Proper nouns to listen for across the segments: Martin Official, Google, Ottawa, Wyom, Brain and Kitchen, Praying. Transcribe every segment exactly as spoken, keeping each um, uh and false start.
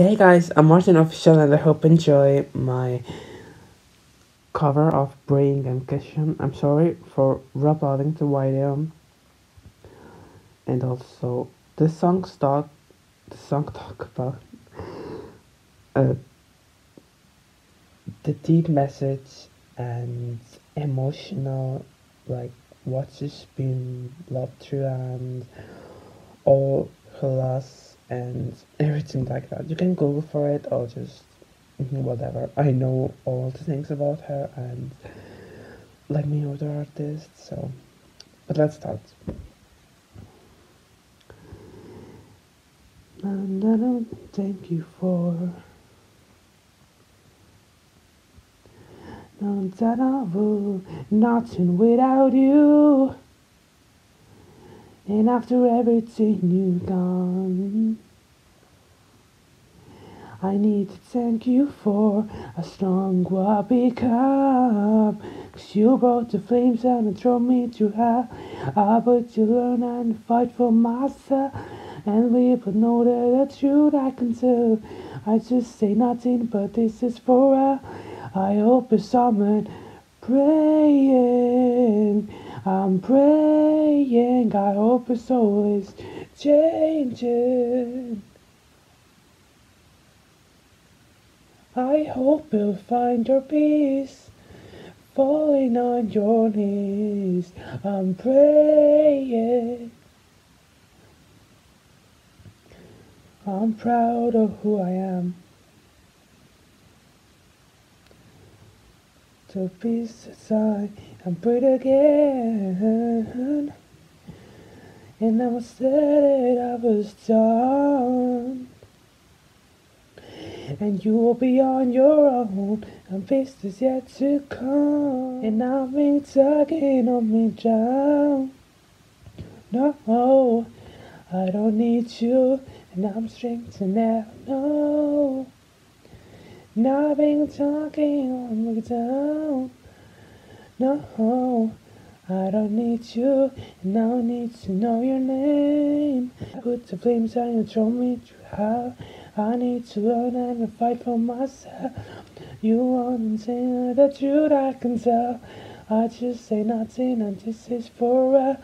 Hey guys, I'm Martin Official and I hope you enjoy my cover of Brain and Kitchen. I'm sorry for uploading to Wyom. And also, this song talk, this song talk about uh, the deep message and emotional, like what she's been loved through and all her loss. And everything like that. You can Google for it or just whatever. I know all the things about her and let me know the artist, so but let's start. Thank you for no that I will nothing without you. And after everything you've done, I need to thank you for a strong what become. Cause you brought the flames down and throw me to hell. I but you learn and fight for myself. And we but know that the truth I can tell. I just say nothing, but this is for real. I hope it's someone praying. I'm praying, I hope your soul is changing. I hope you'll find your peace, falling on your knees. I'm praying. I'm proud of who I am. So peace aside, I'm great again. And I was said I was done. And you will be on your own, and peace is yet to come. And I've been tugging on me down. No, I don't need you, and I'm strengthened now, no. Now I've been talking on me down. No, I don't need you, and I don't need to know your name. I put the flames on you, throw me to hell. I need to learn and fight for myself. You won't say the truth I can tell. I just say nothing, and this is for real.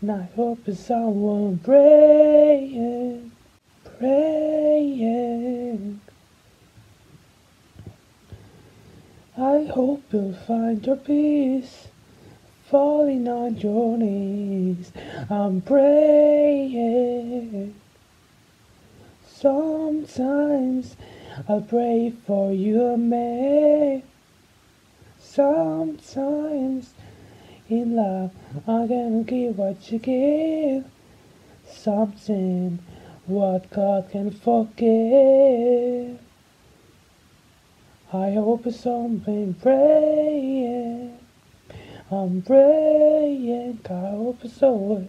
And I hope it's someone praying, praying. I hope you'll find your peace, falling on your knees. I'm praying. Sometimes I'll pray for you, May. Sometimes in love I can give what you give. Something what God can forgive. I hope it's something praying. I'm praying. I hope it's always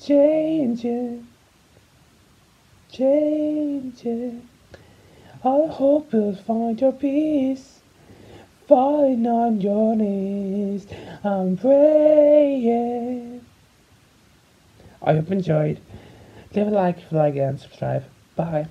changing, changing. I hope you'll find your peace, falling on your knees. I'm praying. I hope you enjoyed. Leave a like if you like and subscribe. Bye.